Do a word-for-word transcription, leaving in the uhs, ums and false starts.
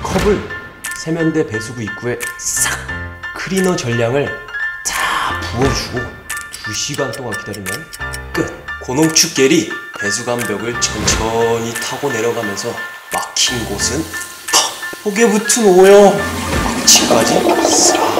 컵을 세면대 배수구 입구에 싹 클리너 전량을 다 부어주고 두 시간 동안 기다리면 끝! 고농축겔이 배수관벽을 천천히 타고 내려가면서 막힌 곳은 턱! 혹에 붙은 오염! 막침까지 싹!